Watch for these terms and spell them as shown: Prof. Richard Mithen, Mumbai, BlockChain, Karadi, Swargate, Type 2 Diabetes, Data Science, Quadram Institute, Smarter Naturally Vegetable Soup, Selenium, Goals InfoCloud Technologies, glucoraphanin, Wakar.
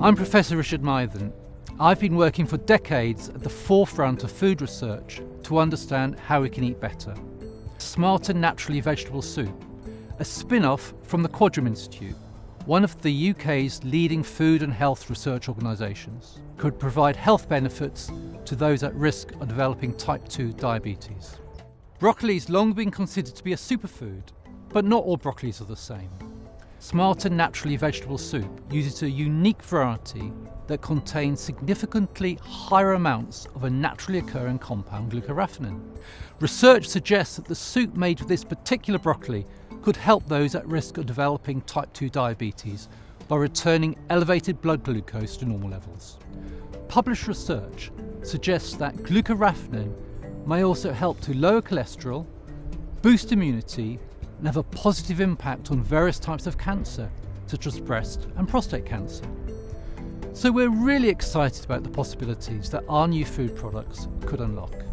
I'm Professor Richard Mithen. I've been working for decades at the forefront of food research to understand how we can eat better. Smarter Naturally Vegetable Soup, a spin-off from the Quadram Institute, one of the UK's leading food and health research organisations, could provide health benefits to those at risk of developing Type 2 diabetes. Broccoli's long been considered to be a superfood, but not all broccolis are the same. Smarter Naturally Vegetable Soup uses a unique variety that contains significantly higher amounts of a naturally occurring compound, glucoraphanin. Research suggests that the soup made with this particular broccoli could help those at risk of developing type 2 diabetes by returning elevated blood glucose to normal levels. Published research suggests that glucoraphanin may also help to lower cholesterol, boost immunity, and have a positive impact on various types of cancer, such as breast and prostate cancer. So we're really excited about the possibilities that our new food products could unlock.